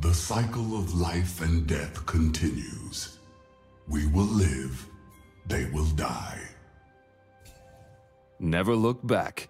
The cycle of life and death continues. We will live, they will die. Never look back.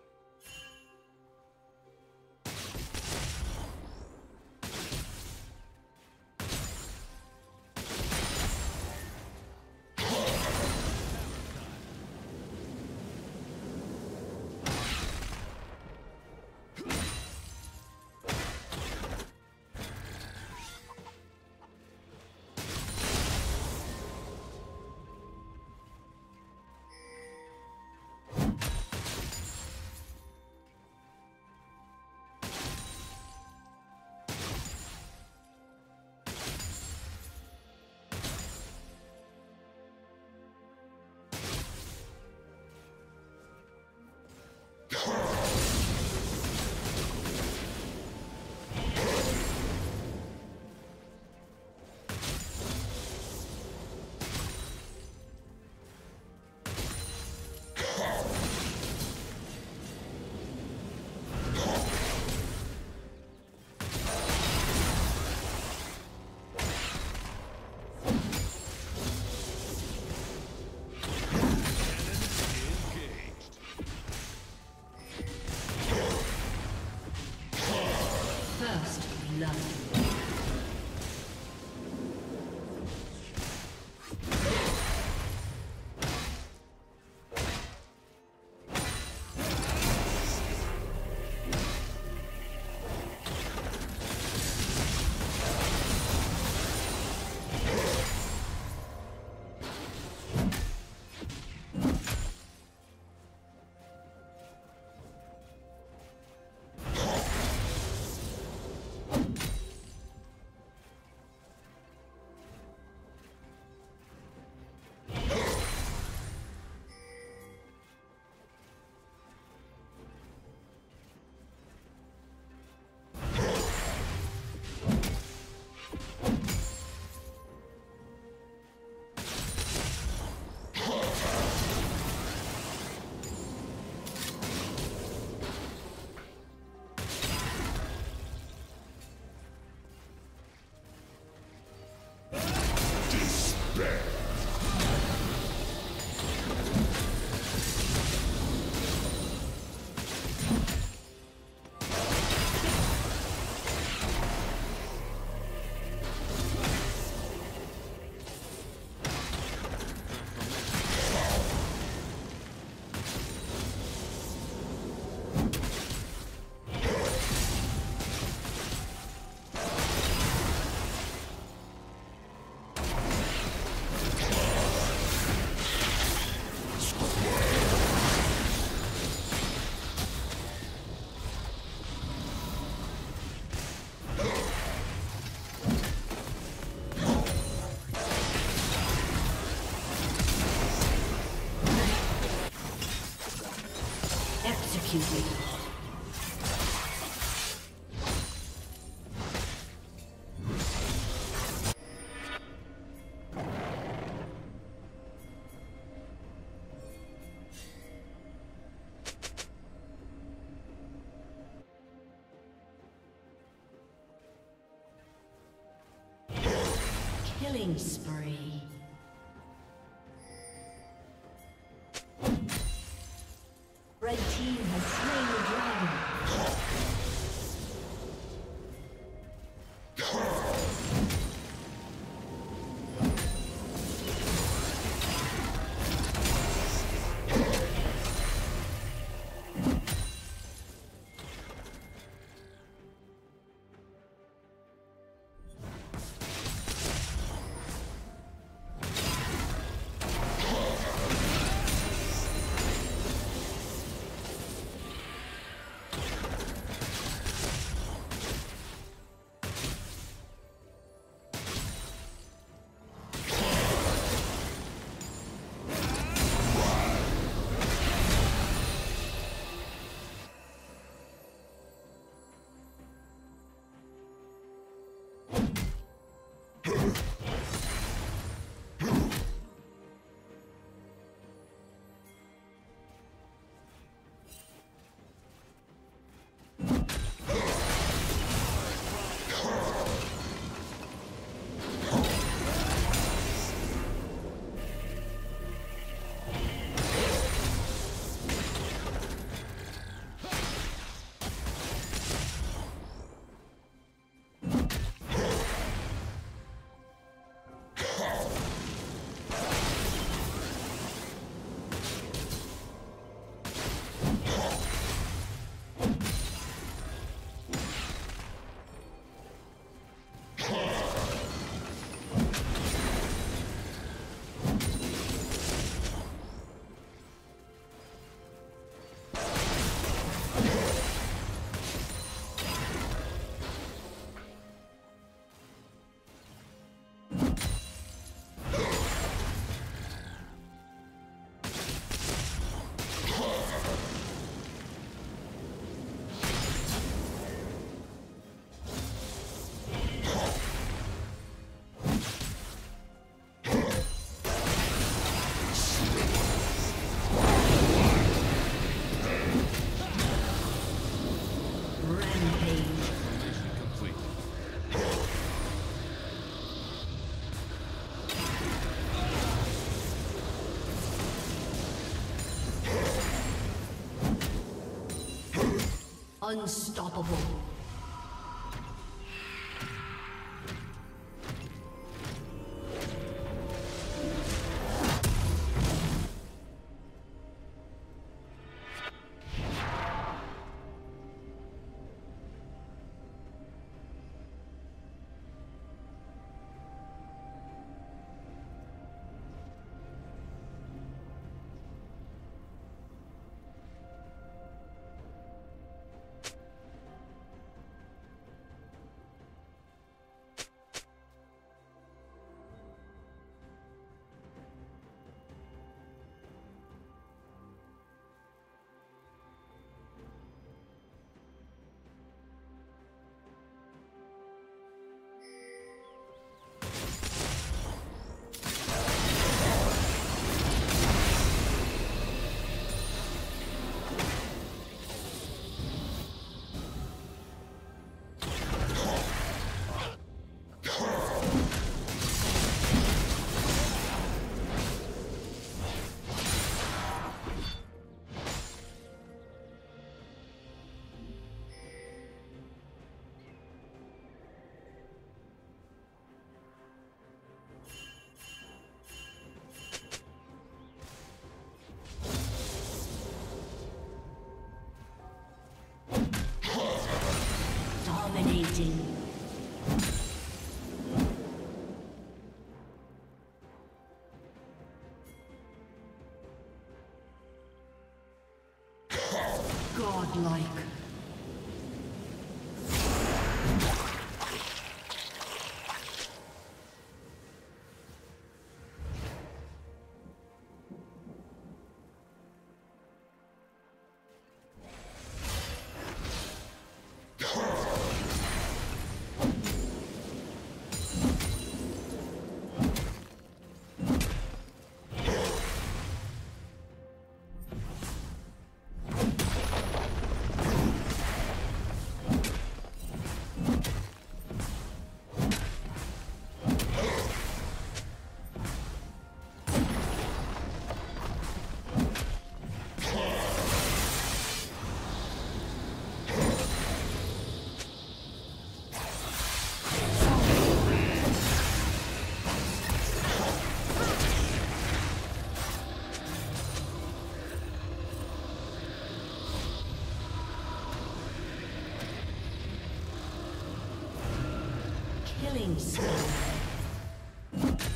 Executed. Killing spree. Red team has slain the dragon. Unstoppable. Dominating. Godlike.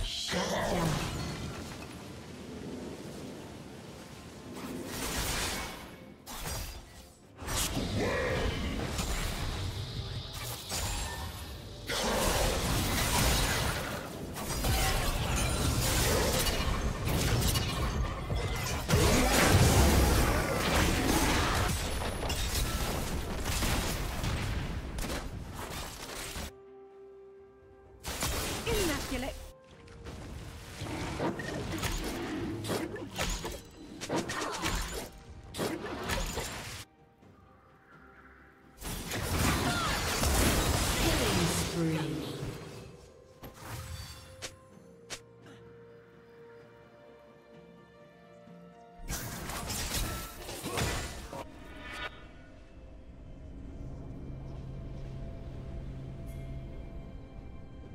Shut down.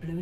Blue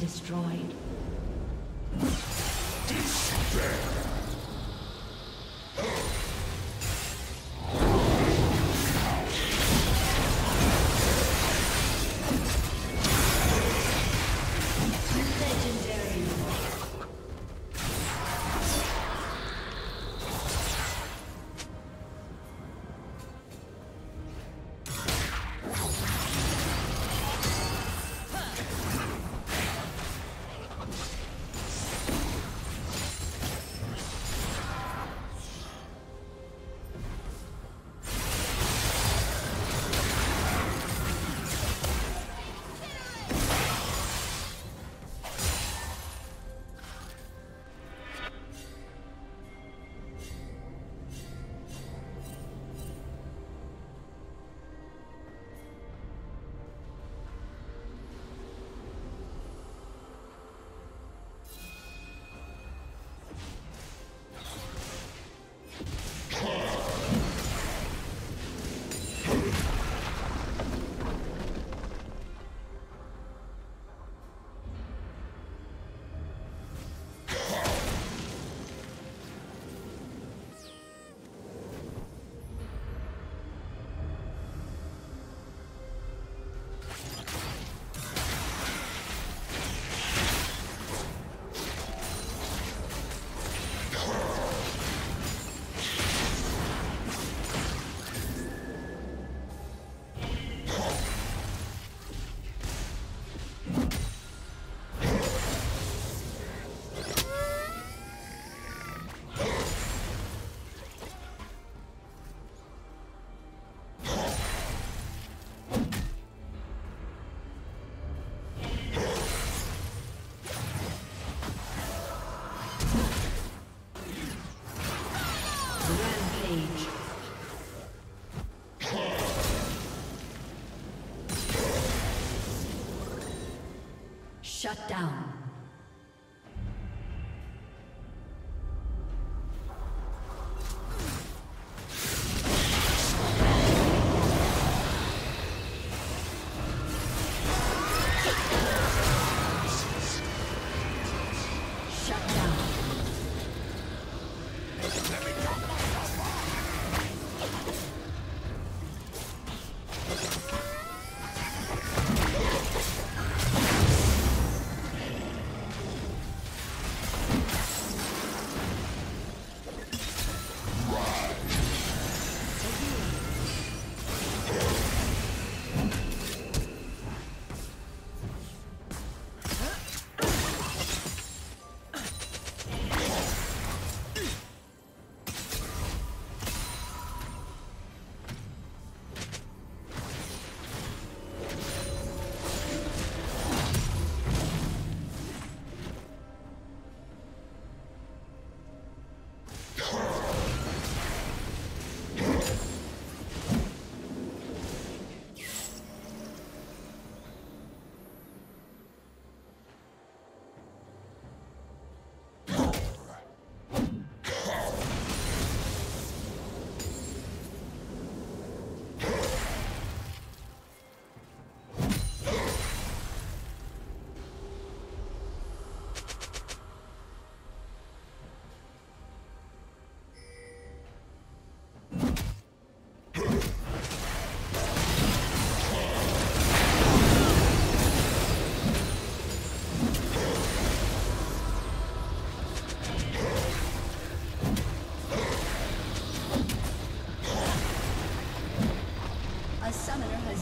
Destroyed. Shut down.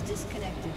Disconnected.